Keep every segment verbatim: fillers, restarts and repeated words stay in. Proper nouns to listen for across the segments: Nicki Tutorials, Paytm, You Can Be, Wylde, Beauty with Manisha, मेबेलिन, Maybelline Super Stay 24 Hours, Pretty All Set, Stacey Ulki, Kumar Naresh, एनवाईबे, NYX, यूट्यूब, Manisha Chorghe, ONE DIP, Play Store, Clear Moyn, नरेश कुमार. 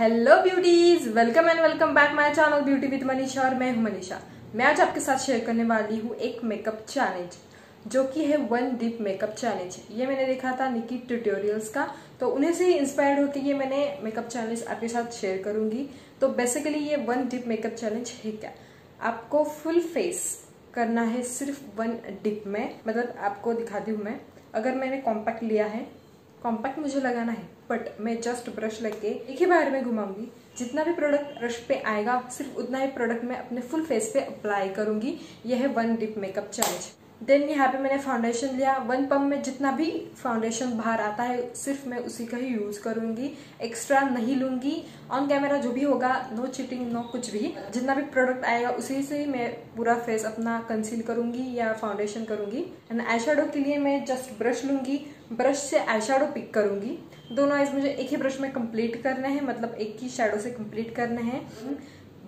Hello beauties, welcome and welcome back my channel beauty with Manisha और मैं हूं मनीषा। मैं आज आपके साथ शेयर करने वाली हूं एक मेकअप चैलेंज जो कि है वन डिप मेकअप चैलेंज। ये मैंने देखा था निकी ट्यूटोरियल्स का, तो उन्हीं से इंस्पायर्ड होकर ये मैंने मेकअप चैलेंज आपके साथ शेयर करूंगी। तो बेसिकली ये वन डिप मेकअप चैलेंज है क्या, आपको फुल फेस करना है सिर्फ वन डिप में। मतलब आपको दिखाती हूँ मैं, अगर मैंने कॉम्पैक्ट लिया है, कॉम्पैक्ट मुझे लगाना है बट मैं जस्ट ब्रश लग के एक ही बार में घुमाऊंगी। जितना भी प्रोडक्ट ब्रश पे आएगा सिर्फ उतना ही प्रोडक्ट मैं अपने फुल फेस पे अप्लाई करूंगी। यह है one dip makeup challenge. Then यहाँ पे मैंने फाउंडेशन लिया, वन पम्प में जितना भी फाउंडेशन बाहर आता है सिर्फ मैं उसी का ही यूज करूंगी, एक्स्ट्रा नहीं लूंगी। ऑन कैमरा जो भी होगा, नो चीटिंग, नो कुछ भी। जितना भी प्रोडक्ट आएगा उसी से मैं पूरा फेस अपना कंसील करूंगी या फाउंडेशन करूंगी। एंड आई शेडो के लिए मैं जस्ट ब्रश लूंगी, ब्रश से आई शेडो पिक करूंगी। दोनों आइज मुझे एक ही ब्रश में कंप्लीट करने हैं, मतलब एक ही शेडो से कंप्लीट करने हैं।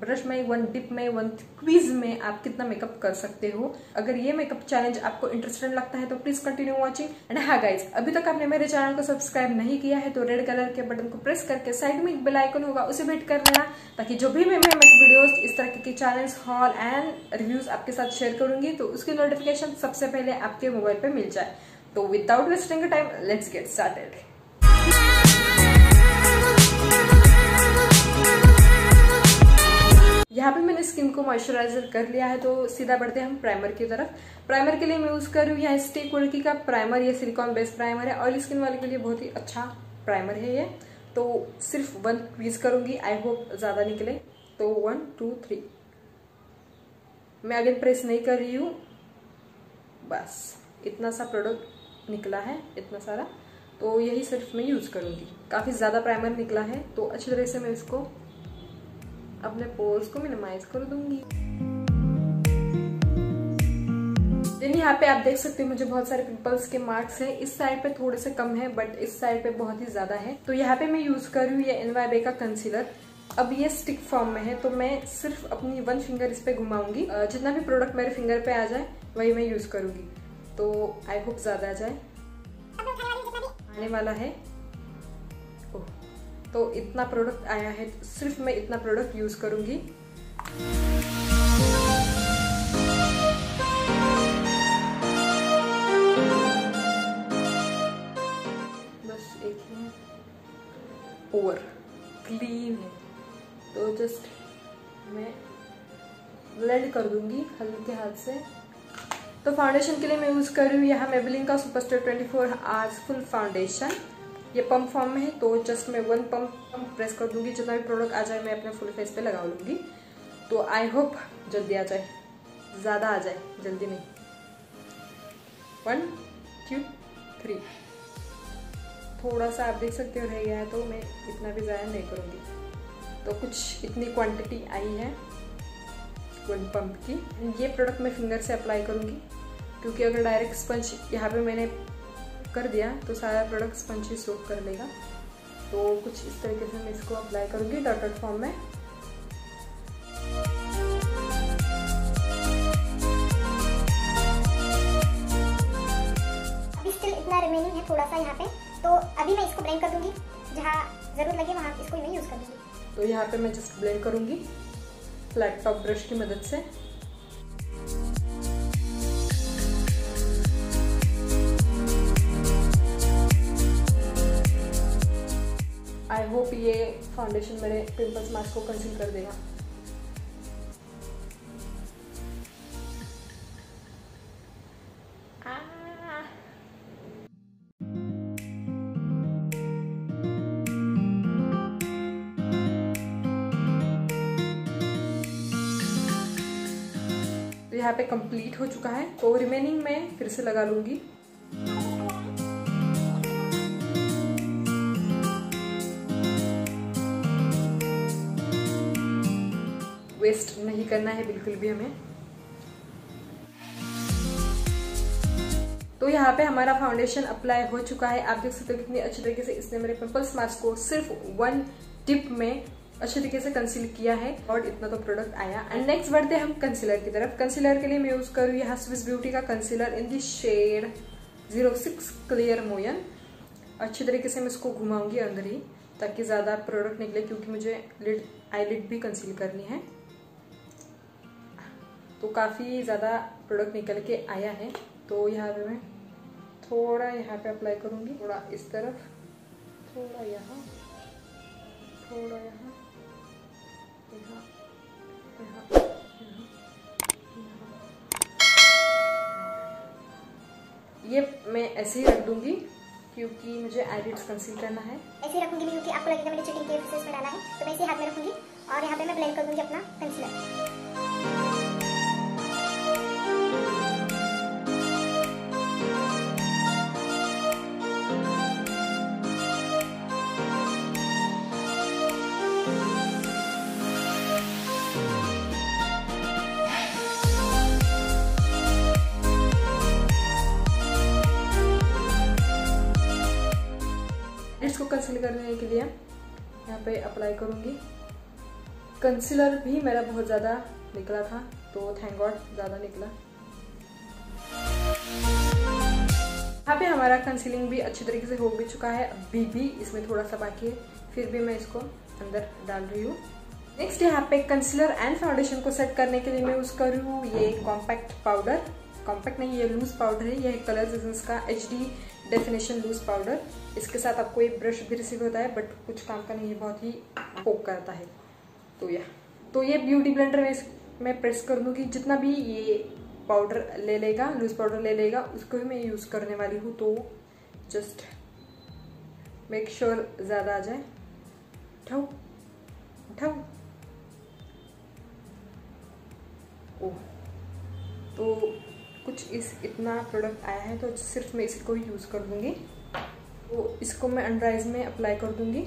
ब्रश में, वन डिप में, वन क्वीज में आप कितना मेकअप कर सकते हो। अगर ये मेकअप चैलेंज आपको इंटरेस्टिंग लगता है तो प्लीज कंटिन्यू वाचिंग। एंड हाँ गाइज, अभी तक आपने मेरे चैनल को सब्सक्राइब नहीं किया है तो रेड कलर के बटन को प्रेस करके साइड में एक बेल आइकन होगा उसे हिट कर लेना, ताकि जो भी मैं वीडियोस इस तरह के चैलेंज, हॉल एंड रिव्यूज आपके साथ शेयर करूंगी तो उसकी नोटिफिकेशन सबसे पहले आपके मोबाइल पर मिल जाए। तो without wasting time let's get started. यहाँ पे मैंने स्किन को मॉइस्चराइजर कर लिया है तो सीधा बढ़ते हैं हम प्राइमर की तरफ। प्राइमर के लिए मैं यूज कर रही हूँ यहाँ स्टेक उल्की का प्राइमर। ये सिलिकॉन बेस्ड प्राइमर है, ऑयली स्किन वाले के लिए बहुत ही अच्छा प्राइमर है ये। तो सिर्फ वन क्वीज करूंगी, आई होप ज्यादा निकले। तो वन टू थ्री, मैं अगेन प्रेस नहीं कर रही हूँ। बस इतना सा प्रोडक्ट निकला है, इतना सारा, तो यही सिर्फ मैं यूज करूंगी। काफी ज्यादा प्राइमर निकला है तो अच्छी तरह से मैं इसको अपने पोर्स को मिनिमाइज कर दूंगी। यहाँ पे आप देख सकते हो मुझे बहुत सारे पिंपल्स के मार्क्स हैं। इस साइड पे थोड़े से कम है बट इस साइड पे बहुत ही ज्यादा है। तो यहाँ पे मैं यूज कर रही हूँ ये एनवाईबे का कंसीलर। अब ये स्टिक फॉर्म में है तो मैं सिर्फ अपनी वन फिंगर इस पे घुमाऊंगी, जितना भी प्रोडक्ट मेरे फिंगर पे आ जाए वही मैं यूज करूंगी। तो आई होप ज्यादा आ जाए, आने वाला है। ओह, तो इतना प्रोडक्ट आया है तो सिर्फ मैं इतना प्रोडक्ट यूज करूंगी। बस एक ही है, ओवर क्लीन है तो जस्ट मैं ब्लेंड कर दूंगी हल्के हाथ से। तो फाउंडेशन के लिए मैं यूज कर रही हूँ यहाँ मेबेलिन का super stay twenty four hours full foundation. ये पंप फॉर्म में है तो जस्ट मैं वन पंप पंप प्रेस कर दूंगी, जितना भी प्रोडक्ट आ जाए मैं अपने फुल फेस पे लगा लूंगी। तो आई होप जल्दी आ जाए, ज्यादा आ जाए, जल्दी नहीं। वन टू थ्री, थोड़ा सा आप देख सकते हो रह गया है तो मैं इतना भी ज़्यादा नहीं करूँगी। तो कुछ इतनी क्वान्टिटी आई है वन पंप की। ये प्रोडक्ट मैं फिंगर से अप्लाई करूँगी क्योंकि अगर डायरेक्ट स्पंज यहाँ पे मैंने कर दिया तो सारा प्रोडक्ट स्पंज ही सोक कर लेगा। तो कुछ इस तरीके से मैं इसको अप्लाई करूँगी डॉटेड फॉर्म में। अभी स्टिल इतना रिमेनिंग है थोड़ा सा यहाँ पे, तो अभी मैं इसको ब्लेंड कर दूंगी, जहाँ जरूर लगे वहाँ इसको मैं यूज कर दूंगी। तो यहाँ पे मैं जस्ट ब्लेंड करूंगी फ्लैट टॉप ब्रश की मदद से। आई होप ये फाउंडेशन मेरे पिंपल्स मास्क को कंसील कर देगा। यहाँ पे कंप्लीट हो चुका है तो रिमेनिंग मैं फिर से लगा लूंगी। वेस्ट नहीं करना है बिल्कुल भी हमें। तो यहाँ पे हमारा फाउंडेशन अप्लाई हो चुका है। आप देख सकते हो कितनी अच्छी तरीके से इसने मेरे पिंपल्स मास्क को सिर्फ वन टिप में अच्छे तरीके से कंसील किया है, और इतना तो प्रोडक्ट आया। एंड नेक्स्ट बढ़ते हैं हम कंसीलर की तरफ। कंसीलर के लिए मैं यूज करूँ यहाँ स्विस ब्यूटी का concealer in the shade zero six clear मोयन। अच्छी तरीके से मैं इसको घुमाऊंगी अंदर ही। ताकि ज़्यादा प्रोडक्ट निकले, क्योंकि मुझे लिड आई लिड भी कंसील करनी है। तो काफ़ी ज़्यादा प्रोडक्ट निकल के आया है, तो यहाँ पे मैं थोड़ा यहाँ पे अप्लाई करूँगी, थोड़ा इस तरफ, थोड़ा यहाँ, थोड़ा यहाँ, यहाँ, यहाँ, यहाँ, यहाँ। ये मैं ऐसे ही रख दूँगी क्योंकि मुझे आईलिड्स कंसील करना है। ऐसे रखूंगी क्योंकि आपको लगेगा मैंने चिटिंग के प्रोसेस में डाला है, तो मैं इसे हाथ में रखूंगी और यहाँ पे मैं ब्लेंड कर दूंगी अपना कंसील करने के लिए। यहाँ पे अप्लाई करूँगी। कंसीलर भी मेरा बहुत ज़्यादा निकला था, तो थैंक गॉड ज़्यादा निकला। यहाँ पे हमारा कंसीलिंग भी अच्छी तरीके से हो भी चुका है, अभी भी इसमें थोड़ा सा बाकी है, फिर भी मैं इसको अंदर डाल रही हूँ। नेक्स्ट यहाँ पे कंसीलर एंड फाउंडेशन को सेट करने के लिए मैं यूज़ कर रही हूँ ये कॉम्पैक्ट पाउडर, कॉम्पैक्ट नहीं ये लूज पाउडर है, यह कलर सीजन्स का H D definition loose powder. इसके साथ आपको एक ब्रश भी रिसीव होता है, बट कुछ काम का नहीं है, बहुत ही पोक करता है। तो यह तो ये ब्यूटी ब्लेंडर में मैं प्रेस कर दूँगी, जितना भी ये पाउडर ले लेगा, लूज पाउडर ले लेगा, उसको ही मैं यूज़ करने वाली हूँ। तो जस्ट मेक श्योर ज़्यादा आ जाए। उठाओ उठाओ। ओह, तो कुछ इस इतना प्रोडक्ट आया है, तो सिर्फ मैं इसको ही यूज़ कर दूँगी। तो इसको मैं अंडर आइज में अप्लाई कर दूँगी।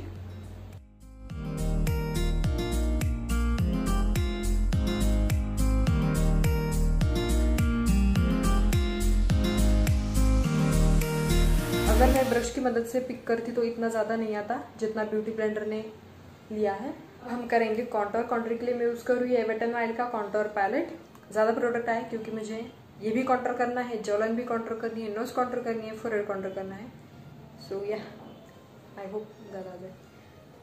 अगर मैं ब्रश की मदद से पिक करती तो इतना ज़्यादा नहीं आता जितना ब्यूटी ब्लेंडर ने लिया है। हम करेंगे कॉन्टोर। कॉन्टोर के लिए मैं यूज़ करूँ ये वेट एंड वाइल्ड का कॉन्टोर पैलेट। ज़्यादा प्रोडक्ट आया क्योंकि मुझे ये भी कॉन्टूर करना है, जॉलन भी कॉन्टूर करनी है, नोज कॉन्टूर करनी है, फोरहेड कॉन्टूर करना है। सो या आई होप ज़्यादा आ जाए।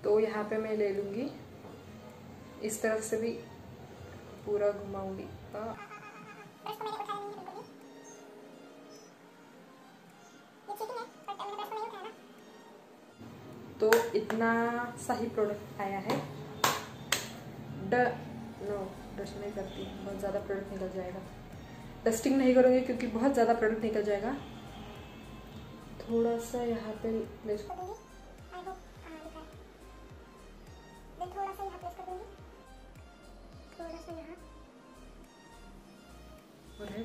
तो यहाँ पे मैं ले लूँगी, इस तरफ से भी पूरा घुमाऊँगी। तो इतना सही प्रोडक्ट आया है। ड नो डस्ट नहीं करती, बहुत ज़्यादा प्रोडक्ट निकल जाएगा। डस्टिंग नहीं करूँगी क्योंकि बहुत ज़्यादा प्रोडक्ट निकल जाएगा। थोड़ा सा यहाँ पे प्लेस कर दूँगी, आई होप दिखा। देन थोड़ा सा यहाँ प्लेस कर दूँगी, थोड़ा सा यहाँ, और है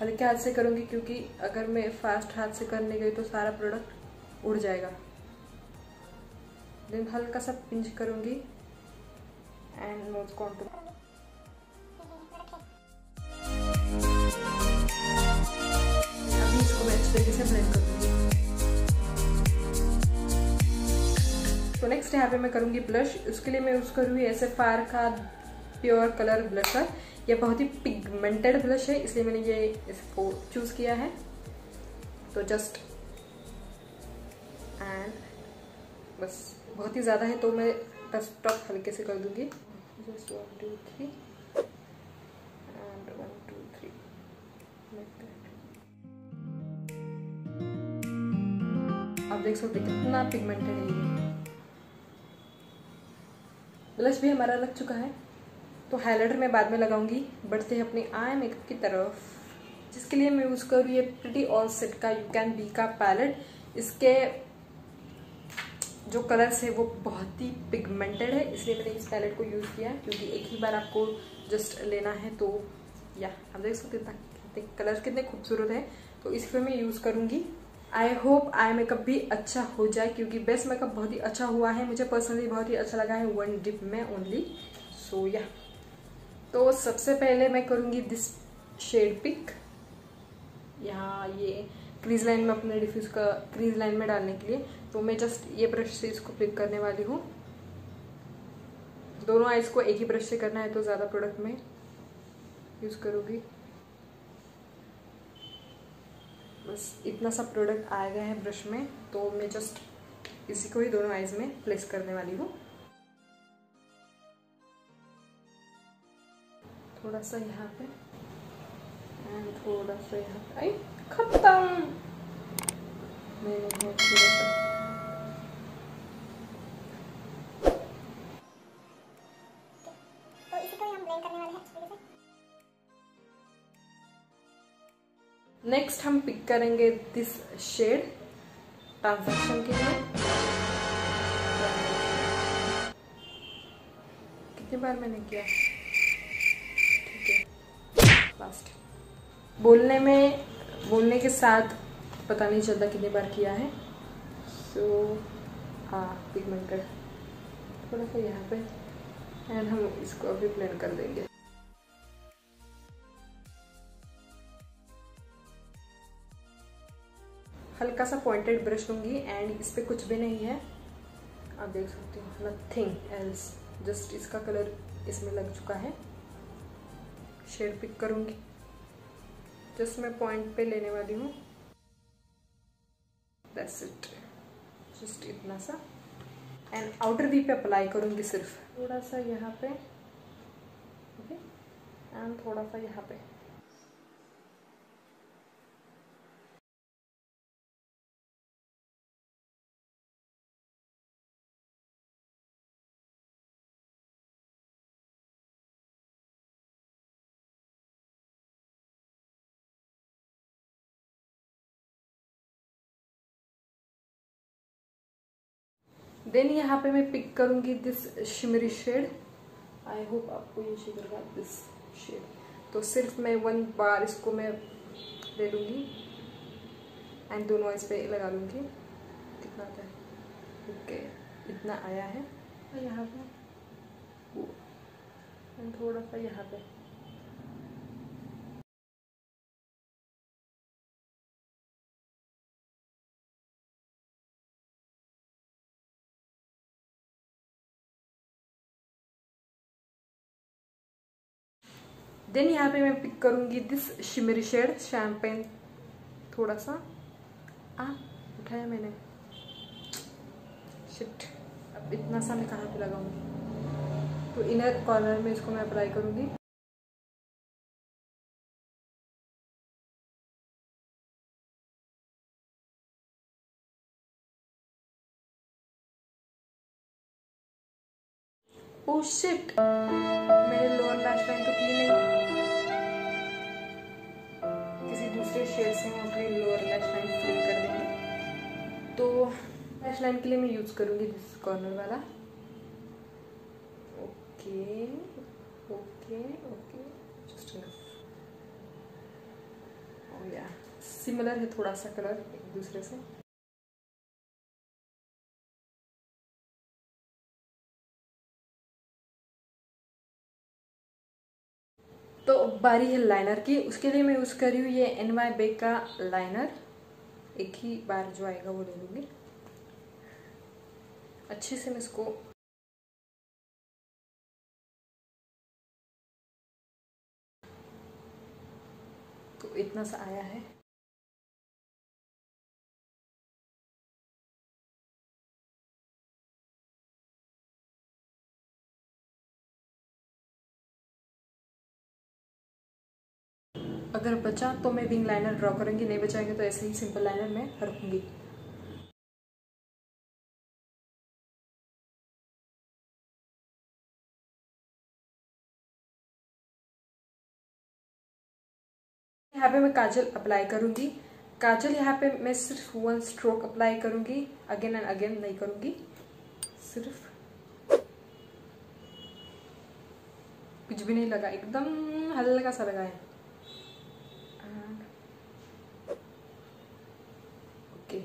हल्के हाथ से करूँगी क्योंकि अगर मैं फास्ट हाथ से करने गई तो सारा प्रोडक्ट उड़ जाएगा। देन हल्का सा पिंच करूँगी एंड नोज कॉन्टूर। अभी इसको मैं अच्छे तरीके से ब्लेंड कर दूँगी। तो नेक्स्ट यहाँ पे मैं करूँगी ब्लश। उसके लिए मैं यूज़ करूँगी ऐसे फायर का प्योर कलर ब्लशर। यह बहुत ही पिगमेंटेड ब्लश है, इसलिए मैंने ये इसको चूज़ किया है। तो जस्ट एंड बस, बहुत ही ज़्यादा है तो मैं टच टॉप हल्के से कर दूँगी। Just one two three and one two three like that. आप देख सकते कितना पिगमेंटेड है ये। ब्लश भी हमारा लग चुका है, तो हाइलाइटर मैं बाद में लगाऊंगी। बढ़ते हैं अपने आई मेकअप की तरफ, जिसके लिए मैं यूज़ करूँ ये प्रिटी ऑल सेट का यू कैन बी का पैलेट। इसके जो कलर्स है वो बहुत ही पिगमेंटेड है, इसलिए मैंने इस पैलेट को यूज़ किया क्योंकि एक ही बार आपको जस्ट लेना है। तो या आप देख सकते कितने कलर्स कितने खूबसूरत हैं, तो इसको मैं यूज़ करूँगी। आई होप आई मेकअप भी अच्छा हो जाए क्योंकि बेस्ट मेकअप बहुत ही अच्छा हुआ है, मुझे पर्सनली बहुत ही अच्छा लगा है वन डिप में ओनली। सो या तो सबसे पहले मैं करूँगी दिस शेड पिक। यहाँ ये क्रीज लाइन में अपने डिफ्यूज़ का क्रीज लाइन में डालने के लिए, तो मैं जस्ट ये ब्रश से इसको पिक करने वाली हूँ। दोनों आईज को एक ही ब्रश से करना है, तो ज़्यादा प्रोडक्ट में यूज़ करूँगी। बस इतना सा प्रोडक्ट आ गया है ब्रश में, तो मैं जस्ट इसी को ही दोनों आईज में प्लेस करने वाली हूँ। थोड़ा सा यहाँ पे एंड थोड़ा सा यहाँ पे। आई खत्म। मैंने थोड़ा सा नेक्स्ट हम पिक करेंगे दिस शेड ट्रांजैक्शन के लिए। कितनी बार मैंने किया, ठीक है लास्ट। बोलने में बोलने के साथ पता नहीं चलता कितनी बार किया है। सो हाँ पिगमेंटेड थोड़ा सा यहाँ पे एंड हम इसको अभी ब्लेंड कर देंगे। हल्का सा पॉइंटेड ब्रश लूँगी एंड इस पर कुछ भी नहीं है, आप देख सकते हो, नथिंग एल्स, जस्ट इसका कलर इसमें लग चुका है। शेड पिक करूँगी, जस्ट मैं पॉइंट पे लेने वाली हूँ। दैट्स इट, जस्ट इतना सा। एंड आउटर वी पे अप्लाई करूँगी सिर्फ थोड़ा सा यहाँ पे, ओके, एंड थोड़ा सा यहाँ पे। देन यहाँ पे मैं पिक करूँगी this shimmery shade. I hope आपको ये शेड लगा, दिस शेड। तो सिर्फ मैं वन बार इसको मैं ले लूँगी एंड दोनों इस पर लगा लूँगी। कितना आता है? ओके, इतना आया है यहाँ पे एंड थोड़ा सा यहाँ पे। देन यहाँ पे मैं पिक करूँगी दिस शिमरी शेड शैम्पेन। थोड़ा सा आ उठाया मैंने, शिट। अब इतना सा मैं कहाँ पे लगाऊंगी? तो इनर कॉर्नर में इसको मैं अप्लाई करूँगी। ओह शिट, मेरे लोअर लैश लाइन तो क्लीन नहीं, दूसरे शेड से हम अपनी लोअर लैश लाइन क्लीन कर देंगे। तो लैश लाइन के लिए मैं यूज करूँगी दिस कॉर्नर वाला। Okay okay okay, just enough. Oh yeah, similar है थोड़ा सा कलर एक दूसरे से। तो बारी है लाइनर की। उसके लिए मैं यूज़ कर रही हूँ ये एन वाई बे का लाइनर। एक ही बार जो आएगा वो ले लूँगी। अच्छे से मैं इसको तो इतना सा आया है। अगर बचा तो मैं विंग लाइनर ड्रॉ करूँगी, नहीं बचाएंगे तो ऐसे ही सिंपल लाइनर में रखूँगी। यहाँ पे मैं काजल अप्लाई करूँगी। काजल यहाँ पे मैं सिर्फ वन स्ट्रोक अप्लाई करूँगी, अगेन एंड अगेन नहीं करूँगी। सिर्फ कुछ भी नहीं लगा, एकदम हल्का सा लगा है। ओके,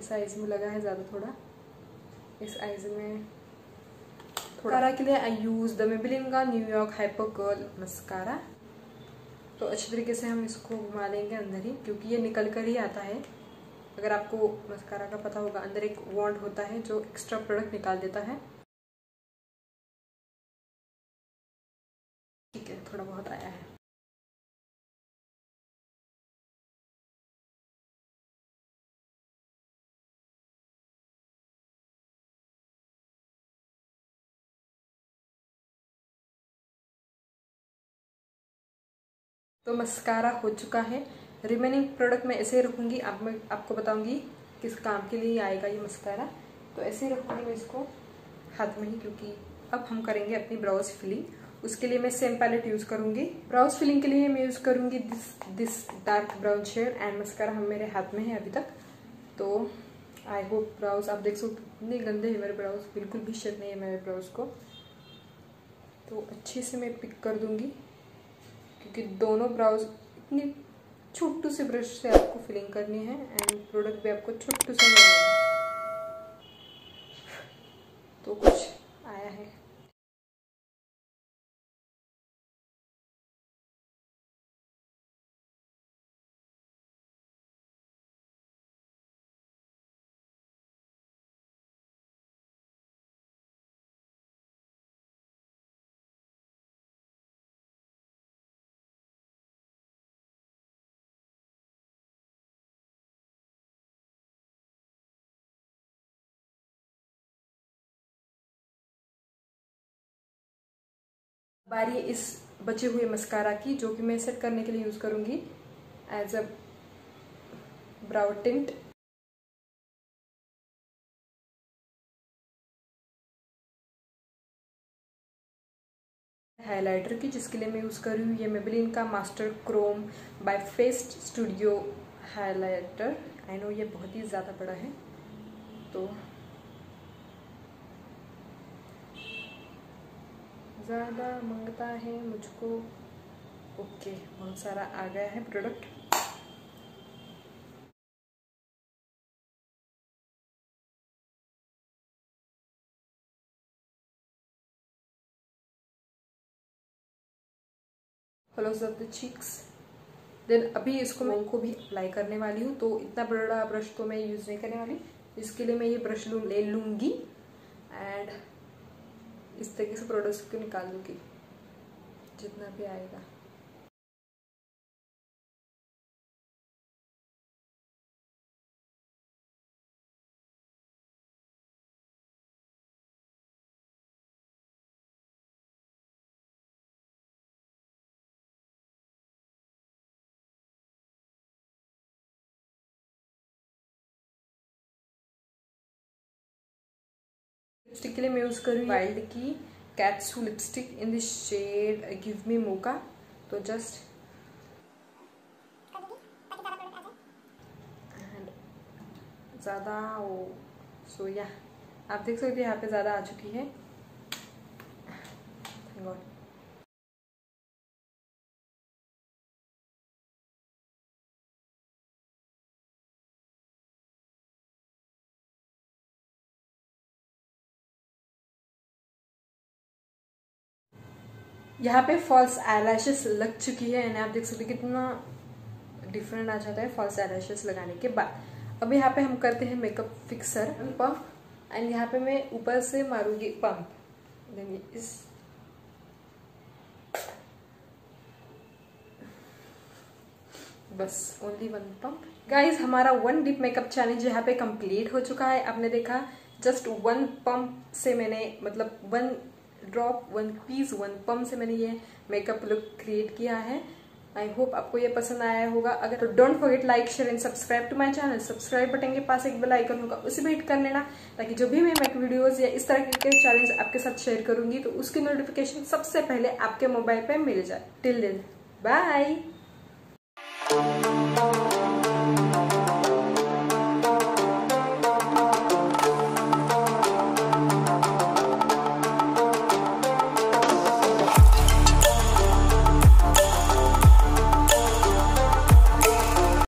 इस आइज में लगा है ज़्यादा थोड़ा, इस आइज में थोड़ा। मस्कारा के लिए आई यूज़ द मेबेलिन का न्यू यॉर्क हाइपरगर्ल मस्कारा। तो अच्छे तरीके से हम इसको घुमा लेंगे अंदर ही, क्योंकि ये निकल कर ही आता है। अगर आपको मस्कारा का पता होगा, अंदर एक वॉन्ड होता है जो एक्स्ट्रा प्रोडक्ट निकाल देता है। ठीक है, थोड़ा बहुत आया है। तो मस्कारा हो चुका है। रिमेनिंग प्रोडक्ट मैं ऐसे ही रखूँगी, आप मैं आपको बताऊँगी किस काम के लिए आएगा ये मस्कारा। तो ऐसे ही रखूँगी मैं इसको हाथ में ही, क्योंकि अब हम करेंगे अपनी ब्राउज फिलिंग। उसके लिए मैं सेम पैलेट यूज़ करूँगी। ब्राउज फिलिंग के लिए मैं यूज़ करूँगी this this dark brown shade and mascara हम मेरे हाथ में है अभी तक। तो आई होप ब्राउज आप देख सो कितने गंदे हैं मेरे ब्राउज, बिल्कुल भी शेड नहीं है मेरे ब्राउज को। तो अच्छे से मैं पिक कर दूँगी क्योंकि दोनों ब्राउज इतनी छोटू से ब्रश से आपको फिलिंग करनी है एंड प्रोडक्ट भी आपको छोटू से मिलेगा। तो कुछ आया है। बारी इस बचे हुए मस्कारा की, जो कि मैं सेट करने के लिए यूज़ करूँगी as a brow tint. Highlighter की, जिसके लिए मैं यूज़ कर रही हूँ ये मेबेलिन का master chrome by face studio highlighter. I know ये बहुत ही ज़्यादा बड़ा है, तो ज़्यादा मंगता है मुझको। ओके, बहुत सारा आ गया है product. Hollows of the cheeks. Then अभी इसको मैं उनको भी अप्लाई करने वाली हूँ, तो इतना बड़ा ब्रश तो मैं यूज़ नहीं करने वाली। इसके लिए मैं ये ब्रश ले लूँगी एंड इस तरीके से प्रोडक्ट्स को निकाल दूंगी जितना भी आएगा। लिपस्टिक के लिए मैं यूज़ करूँ वाइल्ड की cats lipstick in this shade give me mocha. तो जस्ट ज़्यादा वो सो या आप देख सकते हैं यहाँ पे ज़्यादा आ चुकी है। Thank God. यहाँ पे फॉल्स आईलैशेस लग चुकी है एंड आप देख सकते हैं कितना डिफरेंट आ जाता है फॉल्स आईलैशेस लगाने के बाद। अब यहाँ पे हम करते हैं मेकअप फिक्सर पंप एंड यहाँ पे मैं ऊपर से मारूंगी पंप। देन इस बस ओनली वन पंप। गाइज, हमारा वन डिप मेकअप चैलेंज यहाँ पे कंप्लीट हो चुका है। आपने देखा जस्ट वन पंप से मैंने मतलब one drop one piece one pump से मैंने ये मेकअप लुक क्रिएट किया है। आई होप आपको ये पसंद आया होगा। अगर तो don't forget like share and subscribe to my channel. Subscribe button के पास एक बेल आइकन होगा, उसे भी हिट कर लेना ताकि जो भी मैं मेकअप वीडियोस या इस तरह के चैलेंज आपके साथ शेयर करूंगी तो उसकी नोटिफिकेशन सबसे पहले आपके मोबाइल पर मिल जाए। Till then bye.